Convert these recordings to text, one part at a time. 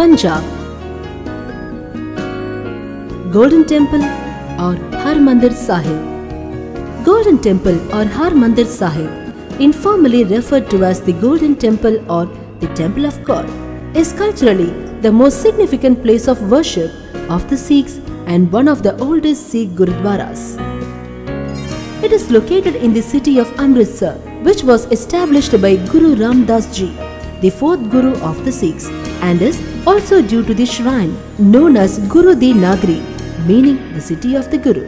Punjab. Golden temple और Harmandir Sahib. Golden temple और Harmandir Sahib, informally referred to as the Golden Temple or the Temple of God, is culturally the most significant place of worship of the Sikhs and one of the oldest Sikh gurudwaras. It is located in the city of Amritsar, which was established by Guru Ram Das Ji, the fourth Guru of the Sikhs, and is also due to the shrine known as Guru Di Nagri, meaning the city of the Guru.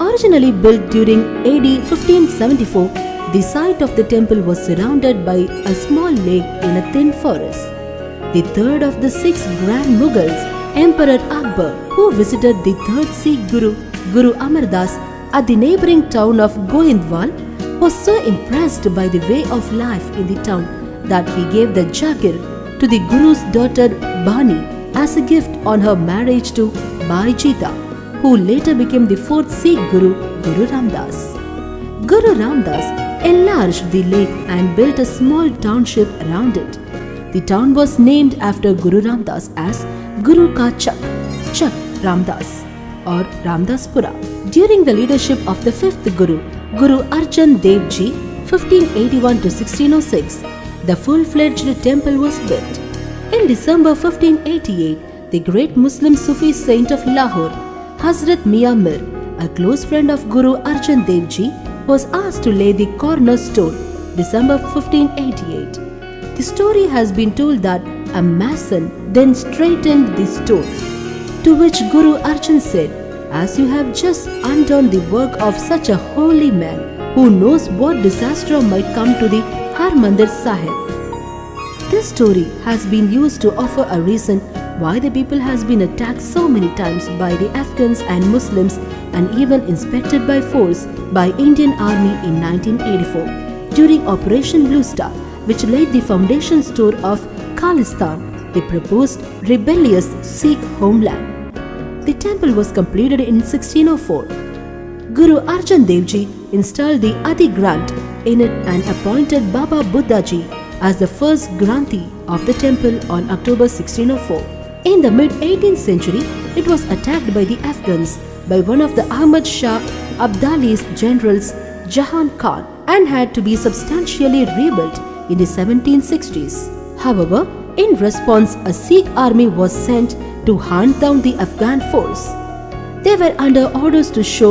Originally built during AD 1574, the site of the temple was surrounded by a small lake in a thin forest. The third of the six grand Mughals, Emperor Akbar, who visited the third Sikh Guru, Guru Amardas, at the neighboring town of Goindwal, was so impressed by the way of life in the town that he gave the Jagir to the Guru's daughter Bani as a gift on her marriage to Bhai Jita, who later became the fourth Sikh Guru, Guru Ram Das. Guru Ram Das enlarged the lake and built a small township around it. The town was named after Guru Ram Das as Guru Ka Chak, Chak Ramdas, or Ramdaspura. During the leadership of the fifth Guru, Guru Arjan Dev Ji, 1581 to 1606, the full-fledged temple was built. In December 1588, the great Muslim Sufi saint of Lahore, Hazrat Miyamir, a close friend of Guru Arjan Dev Ji, was asked to lay the cornerstone, December 1588. The story has been told that a mason then straightened the stone, to which Guru Arjan said, "As you have just undone the work of such a holy man, who knows what disaster might come to the Harmandir Sahib." This story has been used to offer a reason why the people has been attacked so many times by the Afghans and Muslims, and even inspected by force by Indian Army in 1984 during Operation Blue Star, which laid the foundation stone of Khalistan, the proposed rebellious Sikh homeland. The temple was completed in 1604. Guru Arjan Dev Ji installed the Adi Granth in it and appointed Baba Buddhaji as the first Granthi of the temple on October 1604. In the mid-18th century, it was attacked by the Afghans by one of the Ahmad Shah Abdali's generals, Jahan Khan, and had to be substantially rebuilt in the 1760s. However, in response, a Sikh army was sent to hunt down the Afghan force. They were under orders to show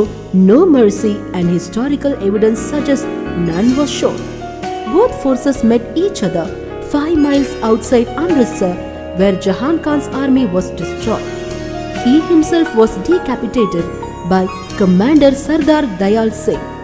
no mercy, and historical evidence suggests none was shown. Both forces met each other 5 miles outside Amritsar, where Jahan Khan's army was destroyed. He himself was decapitated by Commander Sardar Dayal Singh.